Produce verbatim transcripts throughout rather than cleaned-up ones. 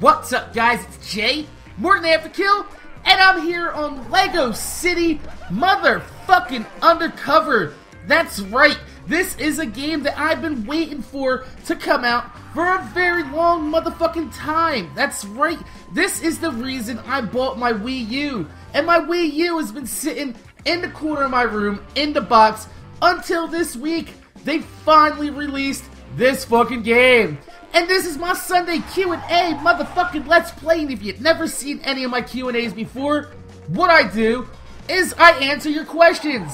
What's up, guys? It's Jay, MorninAfterKill, and I'm here on LEGO City Motherfucking Undercover. That's right, this is a game that I've been waiting for to come out for a very long motherfucking time. That's right, this is the reason I bought my Wii U, and my Wii U has been sitting in the corner of my room, in the box, until this week. They finally released this fucking game. And this is my Sunday Q and A motherfucking Let's Play, and if you've never seen any of my Q and A's before, what I do is I answer your questions.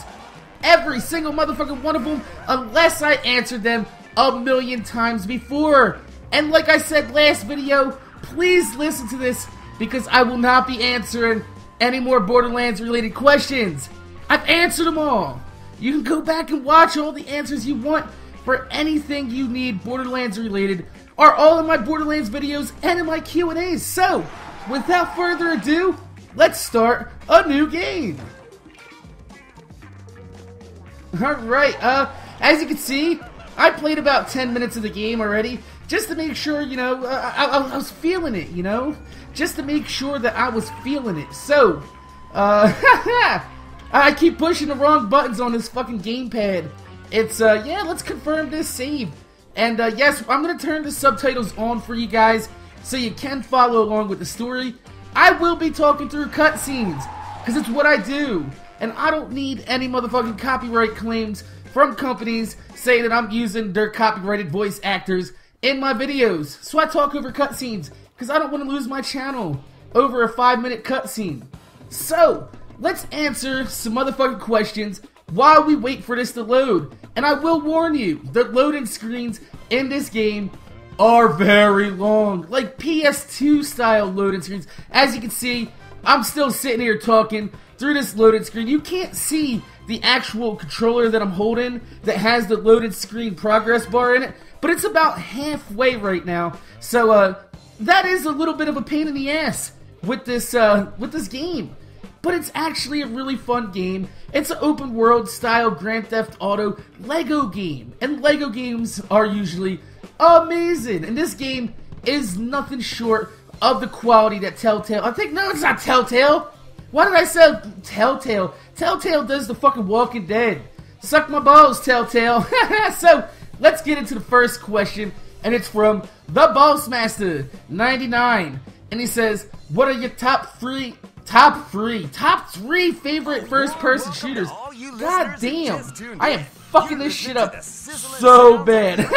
Every single motherfucking one of them, unless I answered them a million times before. And like I said last video, please listen to this, because I will not be answering any more Borderlands related questions. I've answered them all. You can go back and watch all the answers you want for anything you need Borderlands related, are all in my Borderlands videos and in my Q and A's. So, without further ado, let's start a new game. Alright, uh, as you can see, I played about ten minutes of the game already, just to make sure, you know, uh, I, I, I was feeling it, you know? Just to make sure that I was feeling it. So, uh, I keep pushing the wrong buttons on this fucking gamepad. It's, uh, yeah, let's confirm this save. And, uh, yes, I'm going to turn the subtitles on for you guys so you can follow along with the story. I will be talking through cutscenes, because it's what I do. And I don't need any motherfucking copyright claims from companies saying that I'm using their copyrighted voice actors in my videos. So I talk over cutscenes, because I don't want to lose my channel over a five minute cutscene. So, let's answer some motherfucking questions while we wait for this to load. And I will warn you, the loading screens in this game are very long, like P S two style loading screens. As you can see, I'm still sitting here talking through this loaded screen. You can't see the actual controller that I'm holding that has the loaded screen progress bar in it, but it's about halfway right now. So uh, that is a little bit of a pain in the ass with this uh, with this game. But it's actually a really fun game. It's an open world style Grand Theft Auto LEGO game. And LEGO games are usually amazing. And this game is nothing short of the quality that Telltale... I think, no, it's not Telltale. Why did I say Telltale? Telltale does the fucking Walking Dead. Suck my balls, Telltale. So, let's get into the first question. And it's from The Bossmaster ninety-nine. And he says, what are your top three... Top three, top three favorite first-person shooters. God damn, I am fucking this shit up so bad.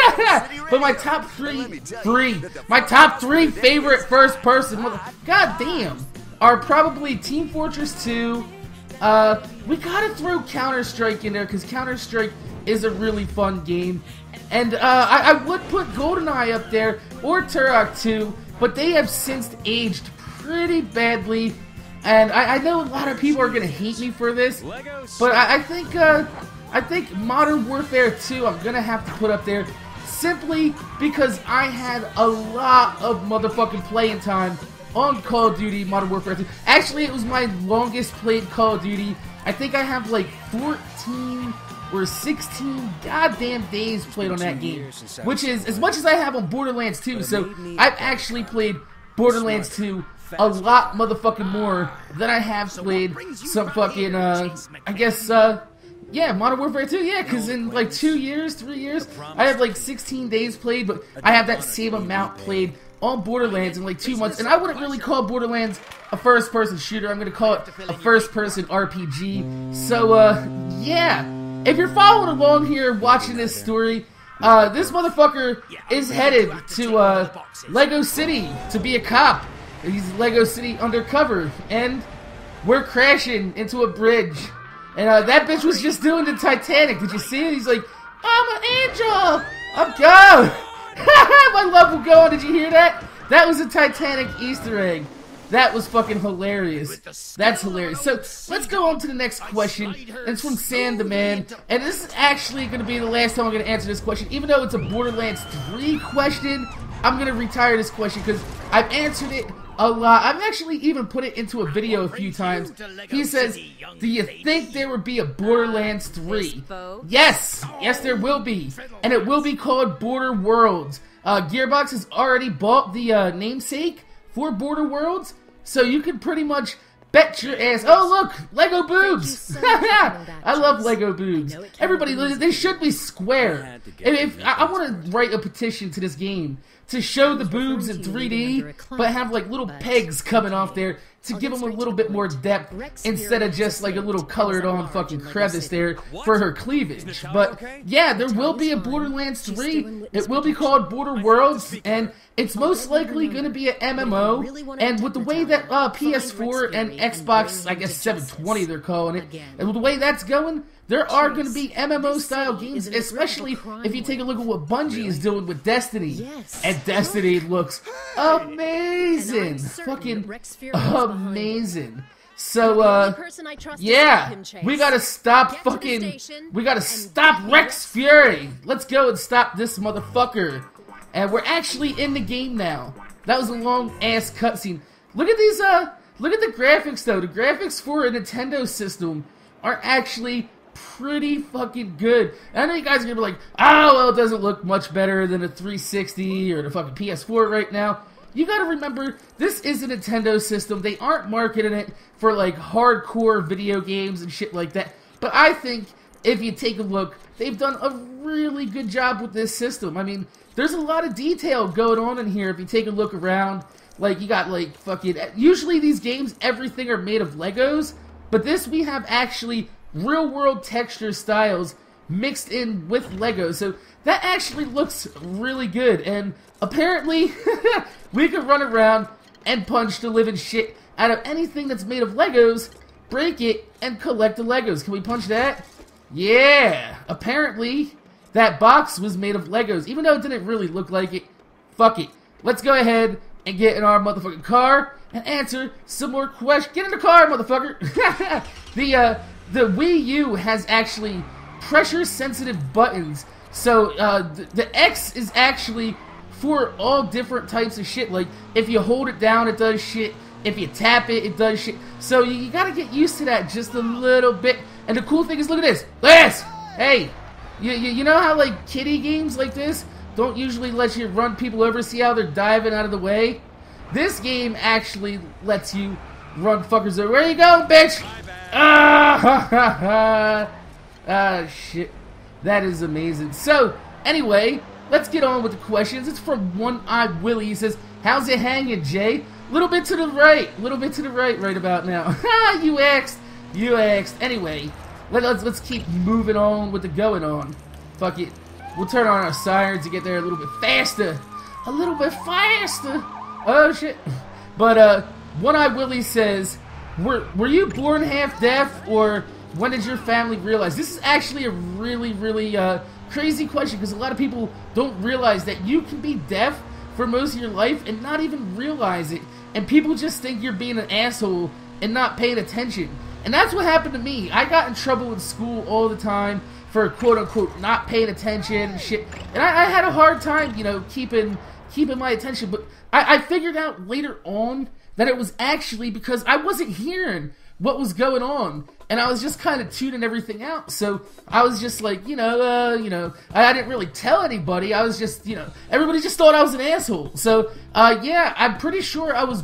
But my top three, three, my top three favorite first-person, god damn, are probably Team Fortress two. Uh, we gotta throw Counter-Strike in there, because Counter-Strike is a really fun game. And uh, I, I would put Goldeneye up there or Turok two, but they have since aged pretty badly. And I, I know a lot of people are gonna hate me for this, but I, I think uh, I think Modern Warfare two I'm gonna have to put up there, simply because I had a lot of motherfucking playing time on Call of Duty Modern Warfare two. Actually, it was my longest played Call of Duty. I think I have like fourteen or sixteen goddamn days played on that game, which is as much as I have on Borderlands two. So I've actually played Borderlands two a lot motherfucking more than I have played some fucking, uh, I guess, uh, yeah, Modern Warfare two, yeah, because in like two years, three years, I have like sixteen days played, but I have that same amount played on Borderlands in like two months, and I wouldn't really call Borderlands a first-person shooter, I'm gonna call it a first-person R P G, so, uh, yeah, if you're following along here watching this story, uh, this motherfucker is headed to, uh, LEGO City to be a cop. He's LEGO City Undercover, and we're crashing into a bridge. And uh, that bitch was just doing the Titanic. Did you see it? He's like, I'm an angel! I'm gone! My love will go on. Did you hear that? That was a Titanic Easter egg. That was fucking hilarious. That's hilarious. So, let's go on to the next question. It's from Sand the Man. And this is actually going to be the last time I'm going to answer this question. Even though it's a Borderlands three question, I'm going to retire this question because I've answered it a lot. I've actually even put it into a video a few times. He says, do you think there will be a Borderlands three? Yes! Yes, there will be. And it will be called Border Worlds. Uh, Gearbox has already bought the uh, namesake for Border Worlds, so you can pretty much bet your ass. Oh look, Lego boobs! So I love Lego boobs. Everybody, they should be square. And if I, I want to write a petition to this game to show the boobs in three D, but have like little pegs coming off there to give them a little bit more depth instead of just like a little colored on fucking crevice there for her cleavage. But yeah, there will be a Borderlands three. It will be called Border Worlds, and it's most likely going to be an M M O. And with the way that uh, P S four and Xbox, I guess seven twenty they're calling it, and with the way that's going, there are going to be M M O-style games, especially if you take a look at what Bungie is doing with Destiny. Yes. And Destiny looks amazing. Fucking amazing. So, uh, yeah, we gotta stop fucking, we gotta stop Rex Fury. Let's go and stop this motherfucker. And we're actually in the game now. That was a long-ass cutscene. Look at these, uh, look at the graphics, though. The graphics for a Nintendo system are actually pretty fucking good. And I know you guys are gonna be like, oh, well, it doesn't look much better than a three sixty or the fucking P S four right now. You gotta remember, this is a Nintendo system. They aren't marketing it for like hardcore video games and shit like that. But I think if you take a look, they've done a really good job with this system. I mean, there's a lot of detail going on in here if you take a look around. Like, you got like fucking, usually these games, everything are made of Legos, but this, we have actually real-world texture styles mixed in with Lego, so that actually looks really good. And apparently, we can run around and punch the living shit out of anything that's made of Legos, break it, and collect the Legos. Can we punch that? Yeah! Apparently, that box was made of Legos, even though it didn't really look like it. Fuck it. Let's go ahead and get in our motherfucking car and answer some more questions. Get in the car, motherfucker! The, uh, the Wii U has actually pressure-sensitive buttons. So, uh, the, the X is actually for all different types of shit. Like, if you hold it down, it does shit. If you tap it, it does shit. So, you, you gotta get used to that just a little bit. And the cool thing is, look at this. Look at this! Hey! You, you, you know how, like, kiddie games like this don't usually let you run people over, see how they're diving out of the way? This game actually lets you run fuckers over. Where you going, bitch? Ah, ha, ha, ha. Ah, shit. That is amazing. So, anyway, let's get on with the questions. It's from One-Eyed Willie. He says, how's it hanging, Jay? Little bit to the right. Little bit to the right right about now. Ha, you asked. You asked. Anyway, let, let's, let's keep moving on with the going on. Fuck it. We'll turn on our sirens to get there a little bit faster. A little bit faster. Oh shit. But uh One-Eyed Willie says, Were were you born half deaf, or when did your family realize? This is actually a really, really uh crazy question, because a lot of people don't realize that you can be deaf for most of your life and not even realize it. And people just think you're being an asshole and not paying attention. And that's what happened to me. I got in trouble in school all the time for quote unquote not paying attention and shit. And I, I had a hard time, you know, keeping keeping my attention, but I, I figured out later on that it was actually because I wasn't hearing what was going on, and I was just kind of tuning everything out. So I was just like, you know, uh, you know, I, I didn't really tell anybody. I was just, you know, everybody just thought I was an asshole. So uh, yeah, I'm pretty sure I was,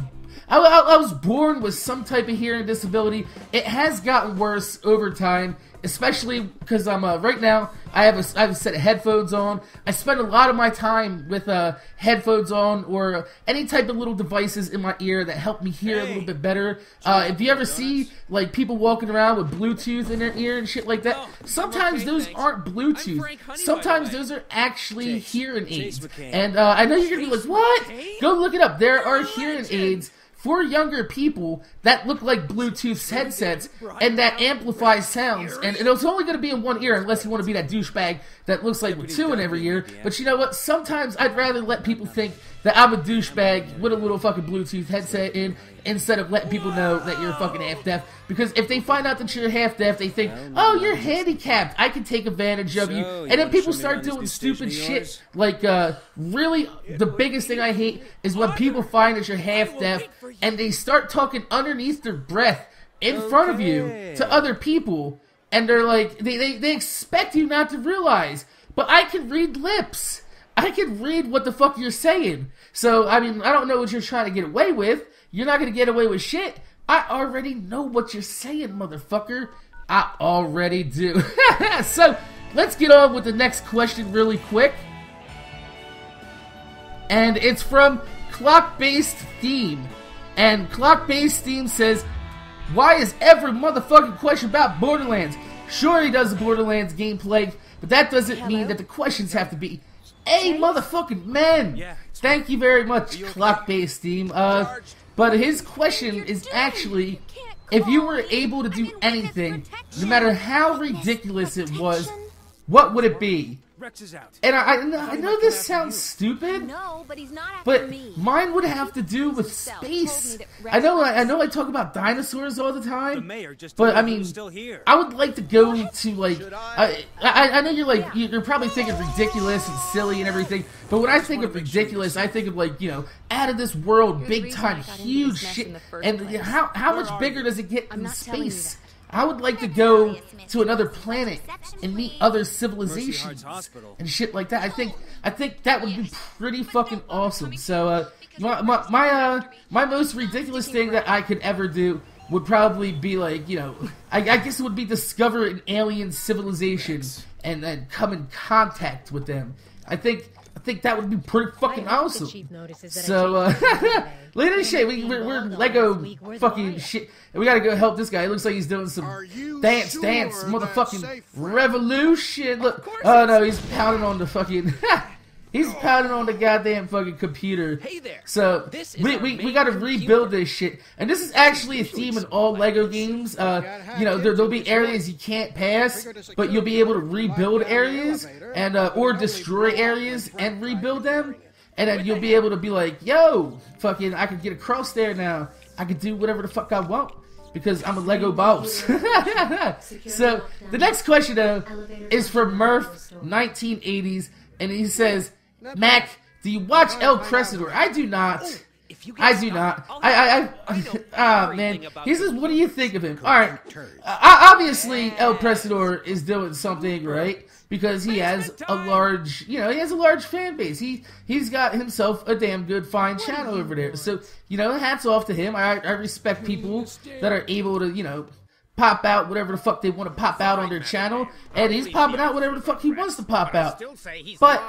I, I, I was born with some type of hearing disability. It has gotten worse over time, especially because I'm uh, right now I have a I have a set of headphones on. I spend a lot of my time with uh, headphones on, or any type of little devices in my ear that help me hear hey. a little bit better. Uh, if you ever see like people walking around with Bluetooth in their ear and shit like that, sometimes those aren't Bluetooth. Sometimes those are actually hearing aids. And uh, I know you're gonna be like, what? Go look it up. There are hearing aids for younger people that look like Bluetooth headsets, and that amplifies sounds, and it's only going to be in one ear unless you want to be that douchebag that looks like with two in every ear. But you know what, sometimes I'd rather let people think that I'm a douchebag with a little fucking Bluetooth headset in, instead of letting people know that you're fucking half-deaf. Because if they find out that you're half-deaf, they think, oh, you're handicapped, I can take advantage of you. And then people start doing stupid shit. Like, uh, really, the biggest thing I hate is when people find that you're half-deaf and they start talking underneath their breath in front of you to other people. And they're like, they, they, they expect you not to realize, but I can read lips. I can read what the fuck you're saying. So, I mean, I don't know what you're trying to get away with. You're not going to get away with shit. I already know what you're saying, motherfucker. I already do. So, let's get on with the next question really quick. And it's from Clock-Based Theme. And Clock-Based Theme says, why is every motherfucking question about Borderlands? Sure, he does the Borderlands gameplay, but that doesn't Hello? mean that the questions have to be a motherfucking man. Yeah, thank you very much, you Clock-Based Theme. Uh, but his question is actually, if you were able to do anything, no matter how ridiculous it was, what would it be? And I, I, I know this sounds stupid, but mine would have to do with space. I know I, I know I talk about dinosaurs all the time, but I mean, I would like to go to like, I, I, I know you're like, you're probably thinking ridiculous and silly and everything, but when I think of ridiculous, I think of like, you know, out of this world, big time, huge shit, and how, how much bigger does it get in space? I would like to go to another planet and meet other civilizations and shit like that. I think I think that would be pretty fucking awesome. So uh, my my my, uh, my most ridiculous thing that I could ever do would probably be like, you know, I, I guess it would be discover an alien civilization and then come in contact with them. I think I think that would be pretty fucking awesome. So, uh, later shit, we, we're, we're Lego fucking shit. We gotta go help this guy. It looks like he's doing some dance, sure dance, motherfucking revolution. Look, oh no, he's pounding on the fucking, he's pounding on the goddamn fucking computer. Hey there. So, this we, we, we gotta computer. rebuild this shit. And this is actually a theme in all Lego games. Uh, you know, there, there'll be areas you can't pass, but you'll be able to rebuild areas, and uh, or destroy areas and rebuild them. And then you'll be able to be like, yo, fucking, I can get across there now. I can do whatever the fuck I want, because I'm a Lego boss. So, the next question, though, is from Murph, nineteen eighties, and he says, Mac, do you watch El Presidor? I do not. I do not. I, I, ah, man. He says, what do you think of him? All right. Uh, obviously, El Presidor is doing something, right? Because he has a large, you know, he has a large fan base. He, he's got himself a damn good, fine channel over there. So, you know, hats off to him. I, I respect people that are able to, you know, pop out whatever the fuck they want to pop out on their channel, and he's popping out whatever the fuck he wants to pop out. But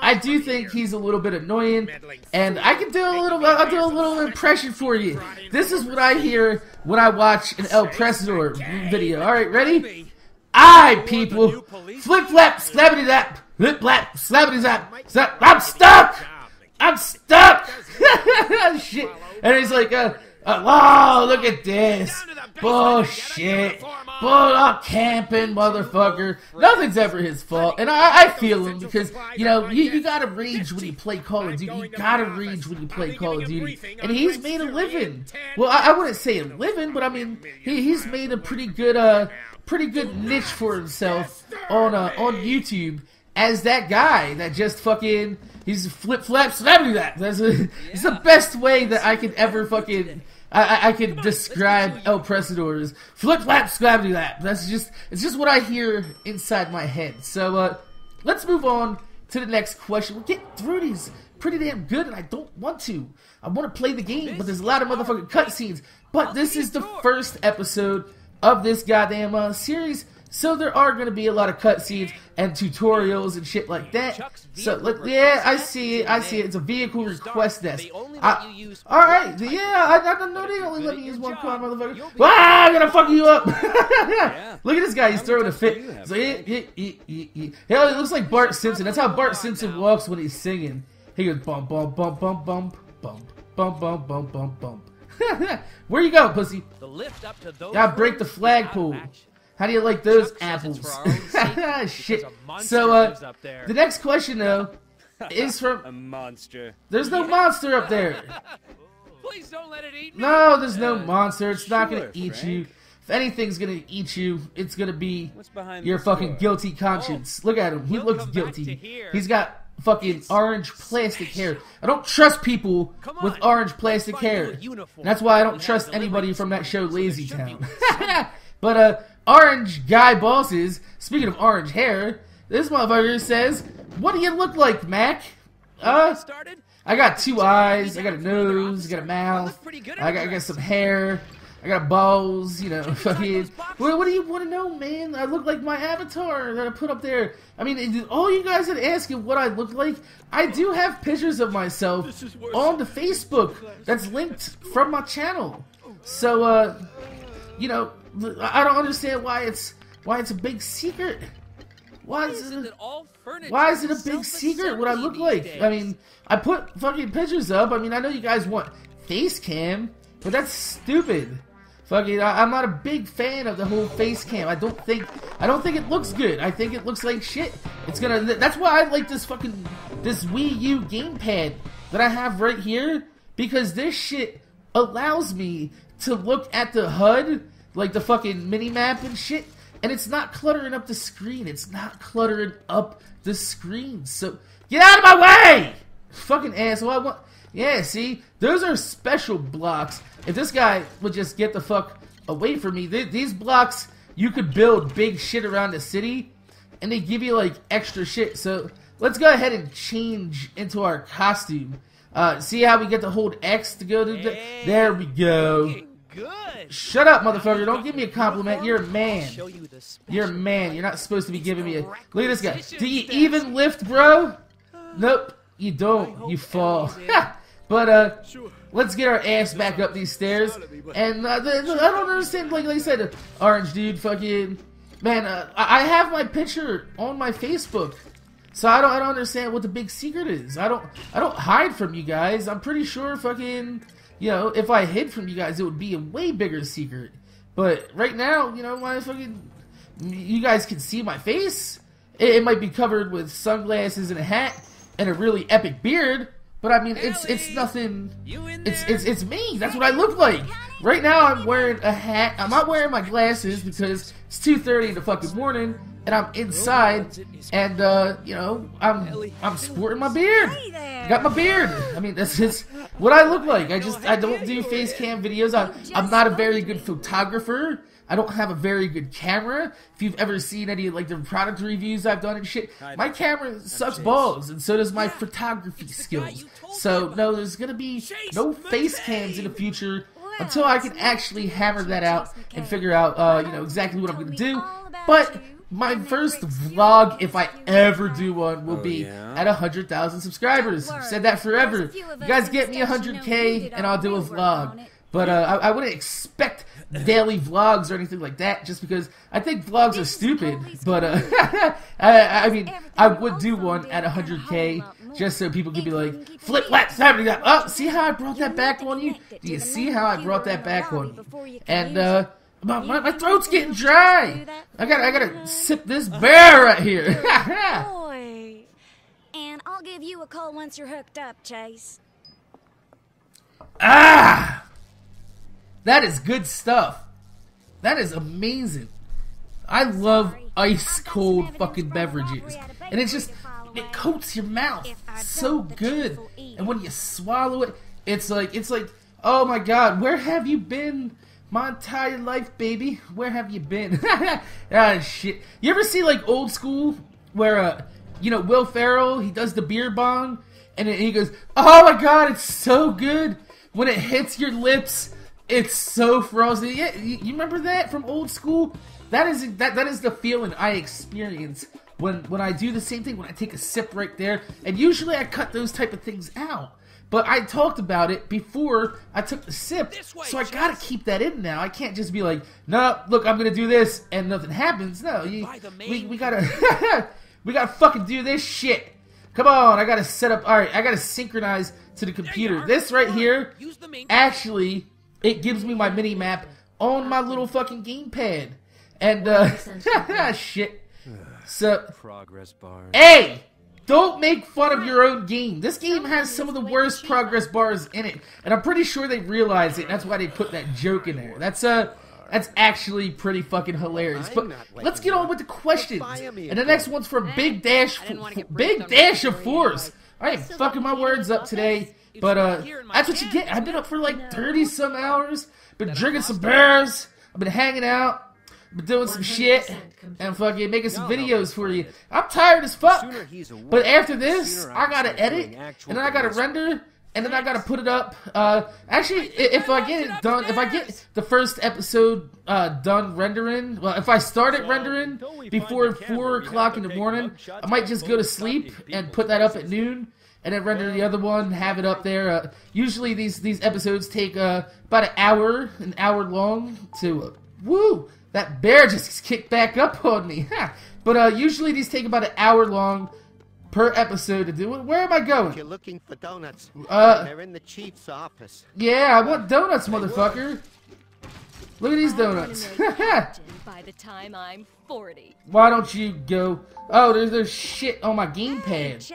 I do think he's a little bit annoying, and I can do a little, I'll do a little impression for you. This is what I hear when I watch an El Presidor video. All right, ready? I people, flip flap, slappity zap, flip flap, slappity zap. I'm stuck. I'm stuck. Shit. And he's like, uh, uh, oh, look at this. Bullshit. Bull up camping, motherfucker. Nothing's ever his fault. And I, I feel him because, you know, you, you gotta rage when you play Call of Duty. You gotta rage when you play Call of Duty. And he's made a living. Well, I, I wouldn't say a living, but I mean, he, he's made a pretty good, uh, pretty good niche for himself on, uh, on YouTube as that guy that just fucking, he's flip-flap slapping that. That's a, it's the best way that I could ever fucking... I, I can describe El Presidor's flip flap slappity lap. That's just it's just what I hear inside my head. So uh, let's move on to the next question. We'll get through these pretty damn good, and I don't want to. I want to play the game, but there's a lot of motherfucking cutscenes. But this is the first episode of this goddamn uh, series, so there are going to be a lot of cutscenes and tutorials and shit like that. So, look, yeah, I see it, I see it. It's a vehicle request desk. Alright, yeah, I, I know they only let me use one car, motherfucker. Ah, I'm going to fuck you up. Look at this guy, he's throwing a fit. Hell, so, yeah, yeah, yeah, yeah, yeah. Hell, it looks like Bart Simpson. That's how Bart Simpson walks when he's singing. He goes, bump, bump, bump, bump, bump, bump, bump, bump, bump, bump, bump. Where you going, pussy? Gotta break the flagpole. How do you like those apples? Shit. So, uh, the next question, though, is from... a monster. There's no monster up there. Please don't let it eat me. No, there's no monster. It's not going to eat you. If anything's going to eat you, it's going to be your fucking guilty conscience. Look at him. He looks guilty. He's got... fucking orange plastic hair. I don't trust people with orange plastic hair. That's why I don't trust anybody from that show Lazy Town. But, uh, orange guy bosses, speaking of orange hair, this motherfucker says, What do you look like, Mac? Uh, I got two eyes, I got a nose, I got a mouth, I got, I got some hair, I got balls, you know, fucking... What, what do you want to know, man? I look like my avatar that I put up there. I mean, all you guys are asking what I look like. I do have pictures of myself on the Facebook that's linked from my channel. So, uh, you know, I don't understand why it's, why it's a big secret. Why is, it a, why is it a big secret what I look like? I mean, I put fucking pictures up. I mean, I know you guys want face cam, but that's stupid. Fucking, I, I'm not a big fan of the whole face cam. I don't think, I don't think it looks good. I think it looks like shit. It's gonna. That's why I like this fucking this Wii U gamepad that I have right here, because this shit allows me to look at the H U D, like the fucking mini map and shit. And it's not cluttering up the screen. It's not cluttering up the screen. So, get out of my way! Fucking asshole. I want... Yeah, see? Those are special blocks. If this guy would just get the fuck away from me. Th these blocks, you could build big shit around the city. And they give you, like, extra shit. So, let's go ahead and change into our costume. Uh, see how we get to hold X to go to the... Hey, there we go. Good. Shut up, motherfucker. Don't give me a compliment. You're a man. You're a man. You're not supposed to be giving me a... Look at this guy. Do you even lift, bro? Nope. You don't. You fall. But, uh, let's get our ass back up these stairs. And, uh, I don't understand, like I said, orange dude, fucking... Man, uh, I have my picture on my Facebook. So I don't, I don't understand what the big secret is. I don't, I don't hide from you guys. I'm pretty sure fucking... You know, if I hid from you guys, it would be a way bigger secret. But right now, you know, my fucking, you guys can see my face. It, it might be covered with sunglasses and a hat and a really epic beard. But I mean, it's it's nothing. It's it's it's me. That's what I look like. Right now, I'm wearing a hat. I'm not wearing my glasses because it's two thirty in the fucking morning, and I'm inside. And uh, you know, I'm I'm sporting my beard. Got my beard. I mean, that's just what I look like. I just, I don't do face cam videos. I, I'm not a very good photographer. I don't have a very good camera. If you've ever seen any, like, the product reviews I've done and shit, my camera sucks balls, and so does my photography skills. So, no, there's gonna be no face cams in the future until I can actually hammer that out and figure out, uh, you know, exactly what I'm gonna do. But my first vlog, if I ever do one, will be at one hundred thousand subscribers. I've said that forever. You guys get me one hundred K and I'll do a vlog. But uh, I, I wouldn't expect daily vlogs or anything like that, just because I think vlogs are stupid. But uh, I, I mean, I would do one at one hundred K just so people could be like, flip laps, oh, see how I brought that back on you? Do you see how I brought that back on you? And, uh... My, my, my throat's getting dry. I gotta, I gotta sip this beer right here. And I'll give you a call once you're hooked up, Chase. Ah, that is good stuff. That is amazing. I love ice cold fucking beverages, and it's just it coats your mouth so good. And when you swallow it, it's like it's like oh my god, where have you been? My entire life, baby. Where have you been? Ah, shit. You ever see, like, old school where, uh, you know, Will Ferrell, he does the beer bong, and he goes, oh, my God, it's so good. When it hits your lips, it's so frosty. Yeah, you remember that from old school? That is that that is the feeling I experience when, when I do the same thing, when I take a sip right there. And usually I cut those type of things out. But I talked about it before I took the sip, so I gotta keep that in now. I can't just be like, no, look, I'm gonna do this, and nothing happens. No, you, we, we gotta we gotta fucking do this shit. Come on, I gotta set up, alright, I gotta synchronize to the computer. This right here, actually, it gives me my mini-map on my little fucking gamepad. And, uh, shit. So, hey! Don't make fun of your own game. This game has some of the worst progress bars in it, and I'm pretty sure they realize it. And that's why they put that joke in there. That's uh, that's actually pretty fucking hilarious. But let's get on with the questions. And the next one's from Big Dash, Big Dash of Force. I am fucking my words up today, but uh, that's what you get. I've been up for like thirty some hours, been drinking some beers, I've been hanging out. doing some shit and fucking making some videos for you. I'm tired as fuck. But after this, I gotta edit, and then I gotta render, and then I gotta put it up. Uh, actually, if I get it done, if I get the first episode uh, done rendering, well, if I start it rendering before four o'clock in the morning, I might just go to sleep and put that up at noon, and then render the other one, have it up there. Uh, usually these these episodes take uh, about an hour, an hour long to. Uh, woo! That bear just kicked back up on me. Huh. But uh, usually these take about an hour long per episode to do it. Where am I going? You're looking for donuts. Uh, They're in the chief's office. Yeah, I want donuts, motherfucker. Look at these donuts. By the time I'm forty. Why don't you go? Oh, there's there's shit on my gamepad.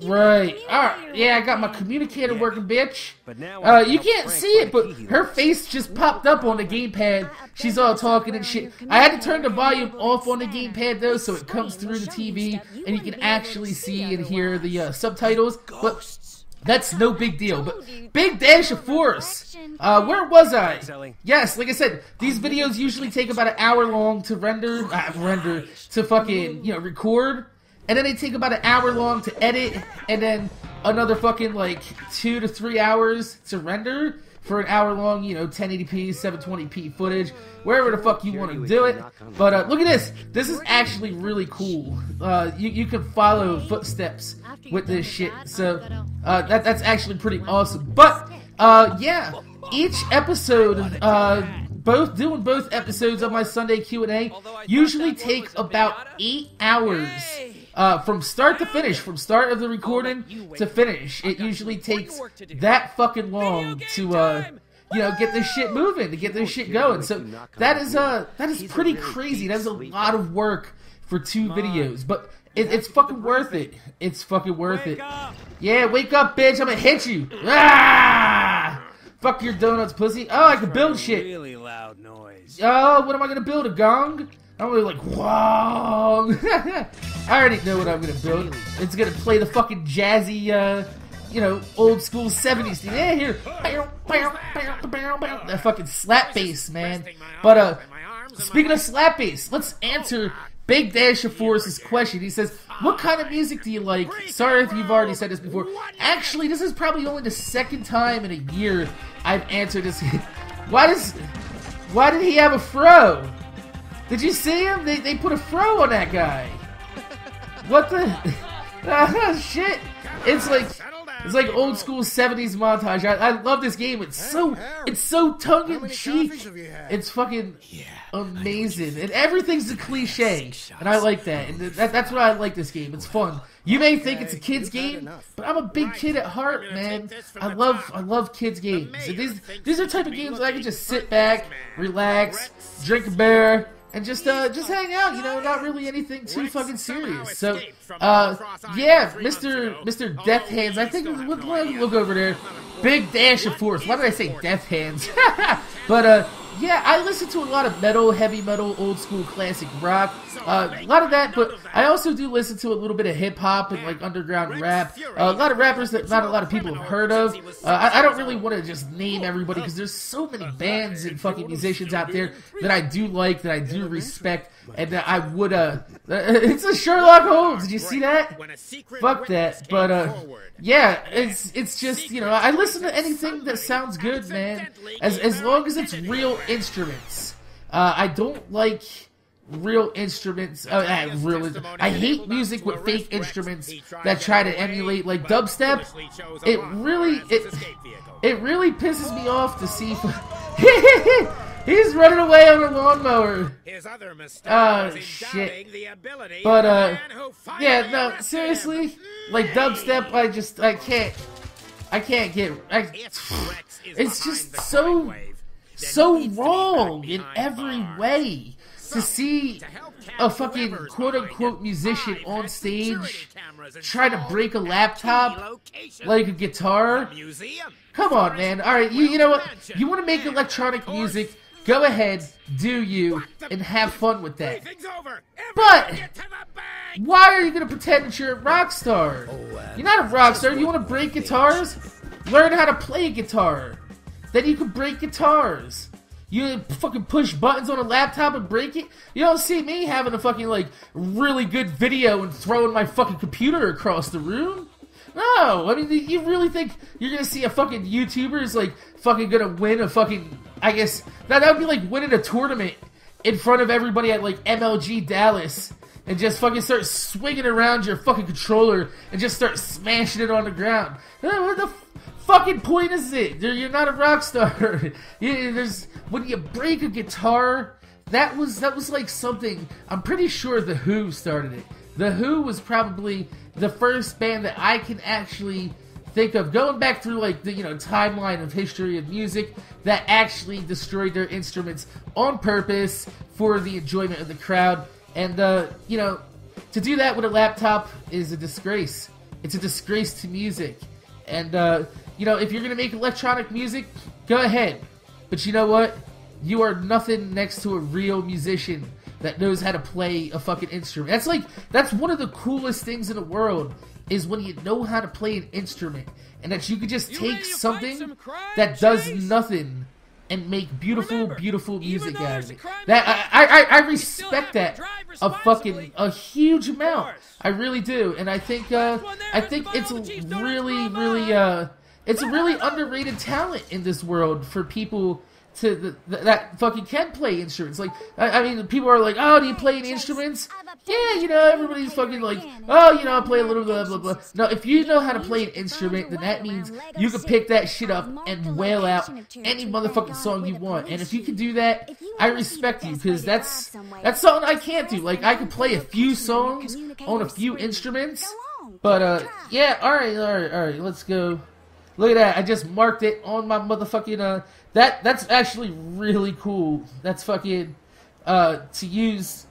Hey, right. Alright. Yeah, I got my communicator working, bitch. Uh, you can't see it, but her face just popped up on the gamepad. She's all talking and shit. I had to turn the volume off on the gamepad, though, so it comes through the T V, and you can actually see and hear the uh, subtitles. But that's no big deal. But big dash of force. Uh, where was I? Yes, like I said, these videos usually take about an hour long to render, uh, render, to fucking, you know, record. And then they take about an hour long to edit, and then another fucking like two to three hours to render for an hour long, you know, ten eighty p, seven twenty p footage, wherever the fuck you want to do it. But uh, look at this. This is actually really cool. Uh, you, you can follow footsteps with this shit. So uh, that, that's actually pretty awesome. But uh, yeah, each episode... Uh, Both doing both episodes of my Sunday Q and A usually take about eight hours uh, from start to finish, from start of the recording to finish. It usually takes that fucking long to uh, you know, get this shit moving, to get this shit going. So that is uh that is pretty crazy. That's a lot of work for two videos, but it, it's fucking worth it. It's fucking worth it. Yeah, wake up, bitch! I'm gonna hit you. Ah! Fuck your donuts, pussy. Oh, I can build shit. Really loud noise. Oh, what am I gonna build? A gong? I'm gonna be like, whoa. I already know what I'm gonna build. It's gonna play the fucking jazzy, uh, you know, old school seventies thing. Yeah, here. That fucking slap bass, man. But, uh, speaking of slap bass, let's answer Big Dash of Force's question. He says, what kind of music do you like? Sorry if you've already said this before. Actually, this is probably only the second time in a year I've answered this. Why does... Why did he have a fro? Did you see him? They, they put a fro on that guy. What the... Ah, shit. It's like... It's like old school seventies montage. I, I love this game. It's so it's so tongue in cheek. It's fucking amazing, and everything's a cliche, and I like that. And that, that's why I like this game. It's fun. You may think it's a kids game, but I'm a big kid at heart, man. I love I love kids games. And these these are the type of games that I can just sit back, relax, drink a beer, and just uh, just hang out, you know, not really anything too fucking serious. So, uh, yeah, Mister Mister Death Hands, I think, look, look over there, Big Dash of Force. Why did I say Death Hands? But, uh, yeah, I listen to a lot of metal, heavy metal, old school classic rock, uh, a lot of that, but I also do listen to a little bit of hip-hop and, like, underground rap. Uh, a lot of rappers that not a lot of people have heard of. Uh, I, I don't really want to just name everybody, because there's so many bands and fucking musicians out there that I do like, that I do respect, and that I would uh it's a Sherlock Holmes. Did you see that? Fuck that. But uh yeah, it's it's just, you know, I listen to anything that sounds good, man, as as long as it's real instruments. uh I don't like real instruments. Uh, uh, real, I hate music with fake instruments that try to emulate like dubstep. It really it it really pisses me off to see. He's running away on a lawnmower. His other mistake uh, is shit. The ability but uh, yeah, no, seriously, him. Like dubstep, I just, I can't, I can't get. I, it's just so, wave, so wrong in every bars. way so, to see to a fucking quote unquote musician on stage try to break a laptop like a guitar. Come on, man. All right, you, you know what? You want to make electronic music? Go ahead, do you, and have fun with that. But why are you gonna pretend that you're a rock star? You're not a rock star. You want to break guitars? Learn how to play a guitar. Then you can break guitars. You fucking push buttons on a laptop and break it? You don't see me having a fucking, like, really good video and throwing my fucking computer across the room. No, I mean, you really think you're gonna see a fucking YouTuber is, like, fucking gonna win a fucking, I guess, now that would be like winning a tournament in front of everybody at, like, M L G Dallas and just fucking start swinging around your fucking controller and just start smashing it on the ground. What the fucking point is it? You're not a rock star. You, there's, when you break a guitar, that was, that was like something, I'm pretty sure The Who started it. The Who was probably the first band that I can actually think of, going back through, like, the, you know, timeline of history of music, that actually destroyed their instruments on purpose for the enjoyment of the crowd. And, uh, you know, to do that with a laptop is a disgrace. It's a disgrace to music. And, uh, you know, if you're going to make electronic music, go ahead. But you know what? You are nothing next to a real musician that knows how to play a fucking instrument. That's like, that's one of the coolest things in the world, is when you know how to play an instrument, and that you could just you take something some that does chase? nothing and make beautiful, Remember, beautiful music out of it. That I, I, I respect that a fucking a huge amount. I really do, and I think uh, I think it's really, really, uh, it's a really underrated talent in this world for people to the, the, that fucking can play instruments. Like, I, I mean, people are like, oh, do you play any instruments? Yeah, you know, everybody's fucking like, oh, you know, I play a little blah, blah, blah. No, if you know how to play an instrument, then that means you can pick that shit up and wail out any motherfucking song you want. And if you can do that, I respect you, because that's, that's something I can't do. Like, I can play a few songs on a few instruments, but, uh, yeah, alright, alright, alright, let's go. Look at that, I just marked it on my motherfucking, uh, that, that's actually really cool. That's fucking, uh, to use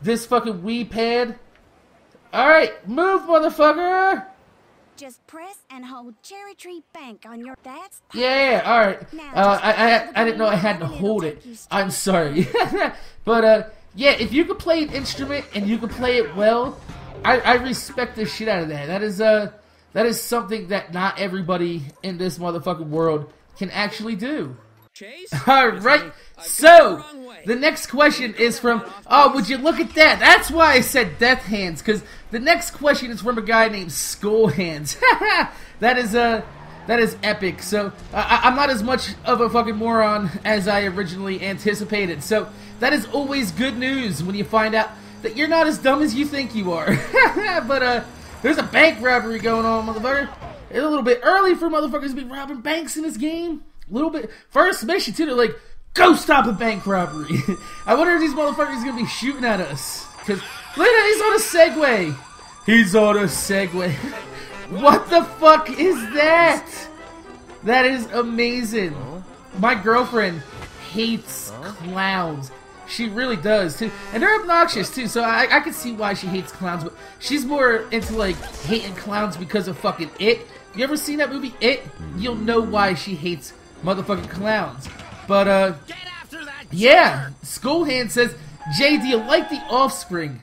this fucking Wii pad. Alright, move, motherfucker! Just press and hold cherry tree bank on your that's Yeah, alright. Uh, I, I I didn't know I had to hold it. I'm sorry. But, uh, yeah, if you could play an instrument and you could play it well, I, I respect the shit out of that. That is, uh, that is something that not everybody in this motherfucking world can actually do. Alright, so the next question is from, oh, would you look at that, that's why I said Death Hands, because the next question is from a guy named Skull Hands. That is a uh, that is epic. So uh, I I'm not as much of a fucking moron as I originally anticipated, so that is always good news when you find out that you're not as dumb as you think you are. But uh there's a bank robbery going on, motherfucker. It's a little bit early for motherfuckers to be robbing banks in this game. Little bit. First mission too, they're like, go stop a bank robbery. I wonder if these motherfuckers are gonna be shooting at us. Cause look at that, he's on a Segway. He's on a Segway. What the fuck is that? That is amazing. My girlfriend hates clowns. She really does too, and they're obnoxious too. So I, I can see why she hates clowns, but she's more into like hating clowns because of fucking It. You ever seen that movie It? You'll know why she hates motherfucking clowns. But uh, Get after that yeah. Skull Hand says, "Jay, do you like The Offspring?"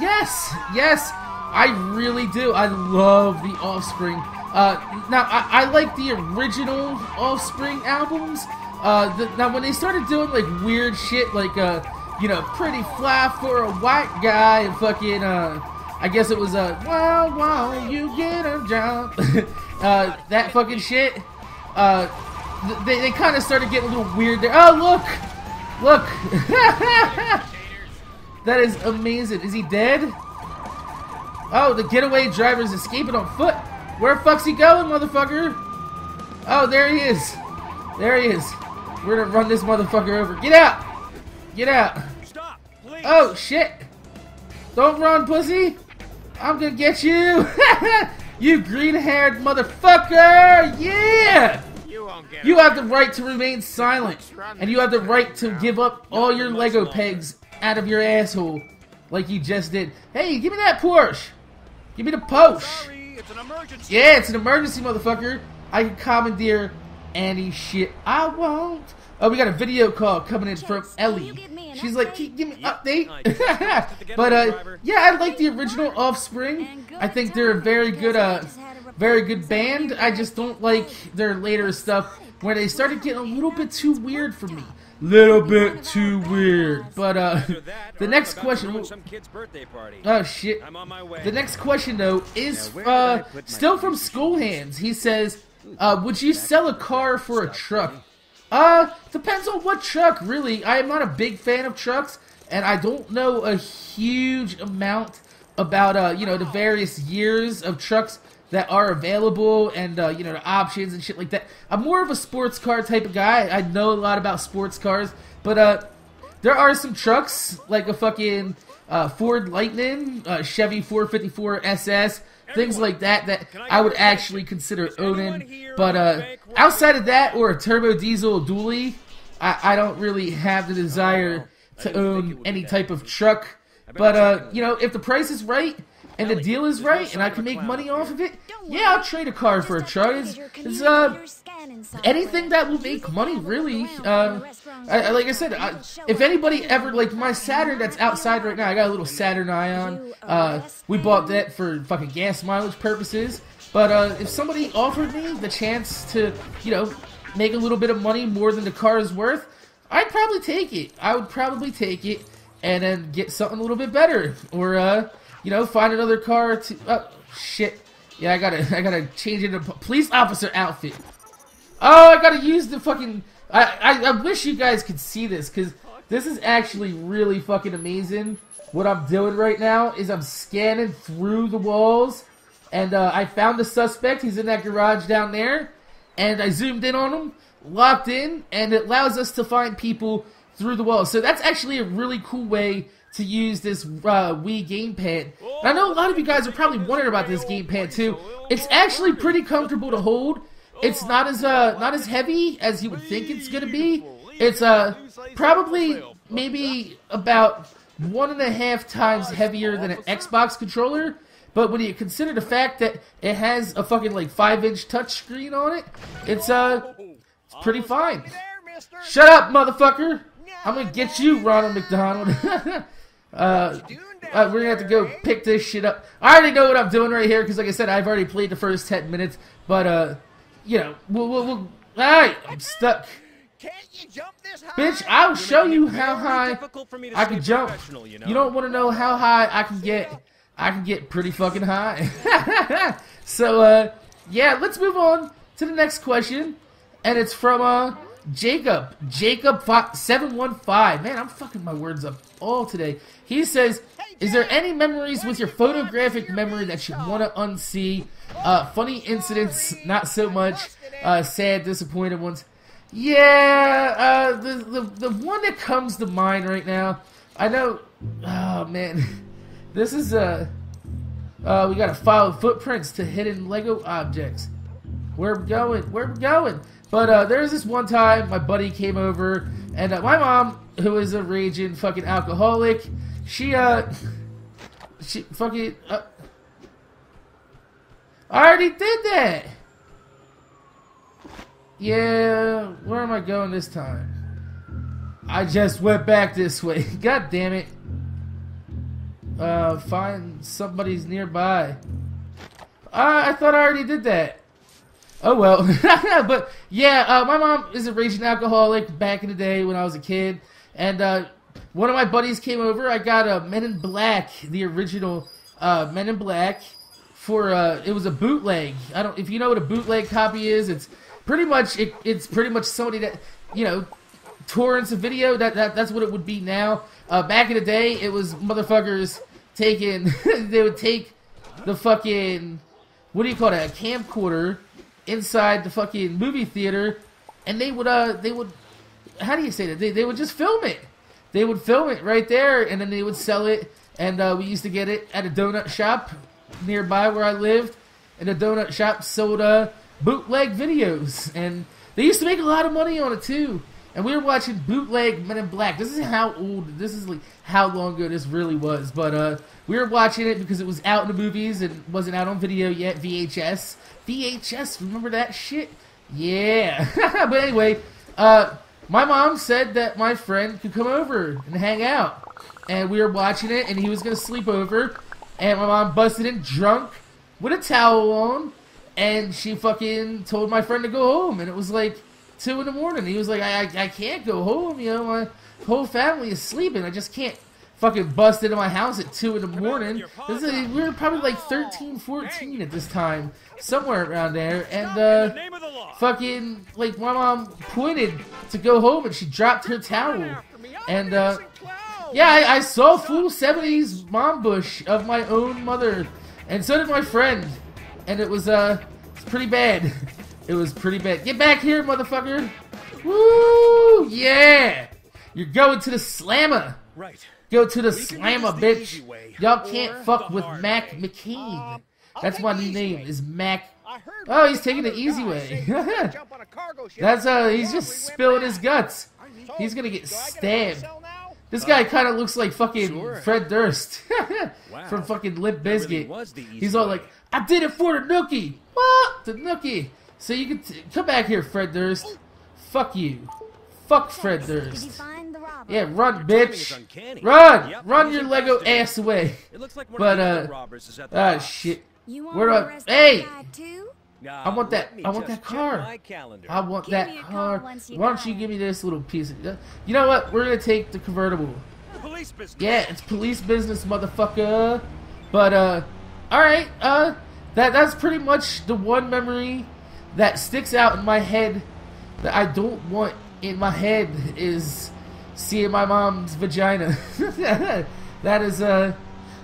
Yes, yes, I really do. I love The Offspring. Uh, now I, I like the original Offspring albums. Uh, the, now when they started doing like weird shit, like uh, you know, pretty fly for a white guy, and fucking uh. I guess it was a, wow, wow, you get a job. uh, that fucking shit. Uh, th they, they kind of started getting a little weird there. Oh, look! Look! That is amazing. Is he dead? Oh, the getaway driver's escaping on foot. Where the fuck's he going, motherfucker? Oh, there he is. There he is. We're gonna run this motherfucker over. Get out! Get out. Stop, please. Oh, shit. Don't run, pussy. I'm gonna get you! You green-haired motherfucker! Yeah! You, won't get you have the right to remain silent, and you have the right to give up all your Lego pegs out of your asshole, like you just did. Hey, give me that Porsche! Give me the Porsche! It's an emergency. Yeah, it's an emergency, motherfucker! I can commandeer any shit I won't. Oh, we got a video call coming in from Ellie. She's like, keep give me an update. But uh, yeah, I like the original Offspring. I think they're a very good, uh, very good band. I just don't like their later stuff where they started getting a little bit too weird for me. little bit too weird. But uh, the next question. Oh shit! The next question though is uh still from School Hands. He says, uh, "Would you sell a car for a truck?" Uh, depends on what truck, really. I am not a big fan of trucks, and I don't know a huge amount about uh you know the various years of trucks that are available and uh, you know the options and shit like that. I'm more of a sports car type of guy. I know a lot about sports cars, but uh, there are some trucks like a fucking uh, Ford Lightning, uh, Chevy four fifty-four S S, things like that that I would actually consider owning. But uh, outside of that, or a turbo diesel dually, I, I don't really have the desire to own any type of truck. But uh, you know, if the price is right and the deal is right, and I can make money off of it, yeah, I'll trade a car for a truck. It's, it's uh, anything that will make money, really. Uh, I, like I said, I, if anybody ever, like my Saturn that's outside right now, I got a little Saturn Ion. Uh, we bought that for fucking gas mileage purposes. But uh, if somebody offered me the chance to, you know, make a little bit of money more than the car is worth, I'd probably take it. I would probably take it and then get something a little bit better, or uh. you know, find another car to... Oh, shit. Yeah, I gotta, I gotta change into a police officer outfit. Oh, I gotta use the fucking... I, I, I wish you guys could see this, because this is actually really fucking amazing. What I'm doing right now is I'm scanning through the walls, and uh, I found the suspect. He's in that garage down there, and I zoomed in on him, locked in, and it allows us to find people through the walls. So that's actually a really cool way to use this uh, Wii gamepad. And I know a lot of you guys are probably wondering about this gamepad too. It's actually pretty comfortable to hold. It's not as uh not as heavy as you would think it's gonna be. It's uh probably maybe about one and a half times heavier than an Xbox controller. But when you consider the fact that it has a fucking like five inch touchscreen on it, it's uh it's pretty fine. Shut up, motherfucker! I'm gonna get you, Ronald McDonald. Uh, uh, we're gonna have to go pick this shit up. I already know what I'm doing right here because, like I said, I've already played the first ten minutes. But uh, you know, we'll, we'll, we'll alright, I'm stuck. Can't you jump this high? Bitch, I'll show you how high I can jump. You don't want to know how high I can get. I can get pretty fucking high. So uh, yeah, let's move on to the next question, and it's from uh. Jacob, Jacob seven one five. Man, I'm fucking my words up all today. He says, is there any memories with your photographic memory that you want to unsee? Uh, funny incidents, not so much. Uh, sad, disappointed ones. Yeah, uh, the, the, the one that comes to mind right now, I know, oh man, this is, uh, uh, we got to follow footprints to hidden Lego objects. Where we're going, where we're going. But uh, there was this one time my buddy came over, and uh, my mom, who is a raging fucking alcoholic, she, uh, she fucking, uh, I already did that! Yeah, where am I going this time? I just went back this way, god damn it. Uh, find somebody's nearby. Uh, I thought I already did that. Oh well, but yeah, uh, my mom is a raging alcoholic back in the day when I was a kid, and uh, one of my buddies came over. I got a uh, Men in Black, the original uh, Men in Black, for uh, it was a bootleg. I don't, if you know what a bootleg copy is, it's pretty much it, it's pretty much somebody that you know torrents a video. That, that that's what it would be now. Uh, back in the day, it was motherfuckers taking they would take the fucking what do you call that a camcorder inside the fucking movie theater, and they would uh they would how do you say that they, they would just film it they would film it right there, and then they would sell it, and uh, we used to get it at a donut shop nearby where I lived, and the donut shop sold uh bootleg videos, and they used to make a lot of money on it too, and we were watching bootleg Men in Black. This is how old this is like how long ago this really was, but uh we were watching it because it was out in the movies and wasn't out on video yet. V H S V H S, remember that shit? Yeah. But anyway, uh, my mom said that my friend could come over and hang out. And we were watching it, and he was going to sleep over. And my mom busted in drunk with a towel on. And she fucking told my friend to go home. And it was like, two in the morning. He was like, I, I, I can't go home, you know, my whole family is sleeping. I just can't fucking bust into my house at two in the morning. This is, we were probably like thirteen, fourteen at this time, somewhere around there, and uh, fucking, like, my mom pointed to go home, and she dropped her towel, and uh, yeah, I, I saw full seventies mom bush of my own mother, and so did my friend, and it was, uh, it's pretty bad. It was pretty bad. Get back here, motherfucker! Woo! Yeah! You're going to the slammer! Right. Go to the slammer, bitch! Y'all can't fuck with Mac McCain. That's my new name, is Mac. Oh, he's taking the easy way. That's, uh, he's just spilling his guts. He's gonna get stabbed. This guy kind of looks like fucking Fred Durst from fucking Limp Bizkit. He's all like, I did it for the nookie! What? The nookie! So you can t come back here, Fred Durst. Hey. Fuck you. Fuck Fred Durst. Yeah, run, bitch. Run! Yep, run your Lego ass away. It looks like but, uh, ah, shit. Where do I... Hey! I want that, I want that car. I want that car. Why don't you give me this little piece of... You know what? We're gonna take the convertible. Yeah, it's police business, motherfucker. But, uh, alright, uh, that that's pretty much the one memory that sticks out in my head that I don't want in my head is seeing my mom's vagina. That is a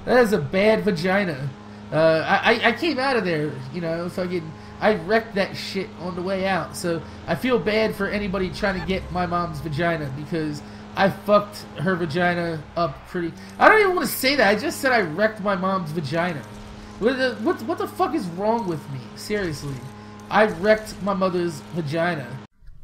that is a bad vagina. Uh, I I came out of there, you know, fucking I wrecked that shit on the way out. So I feel bad for anybody trying to get my mom's vagina because I fucked her vagina up pretty. I don't even want to say that. I just said I wrecked my mom's vagina. What the, what what the fuck is wrong with me? Seriously. I wrecked my mother's vagina.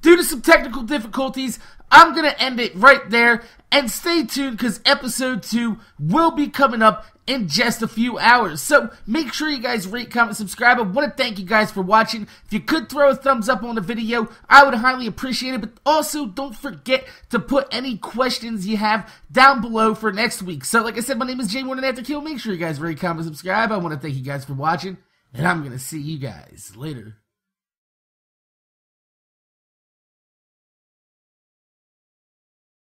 Due to some technical difficulties, I'm going to end it right there. And stay tuned because episode two will be coming up in just a few hours. So make sure you guys rate, comment, subscribe. I want to thank you guys for watching. If you could throw a thumbs up on the video, I would highly appreciate it. But also don't forget to put any questions you have down below for next week. So like I said, my name is Jay MorninAfterKill. Make sure you guys rate, comment, subscribe. I want to thank you guys for watching. And I'm going to see you guys later.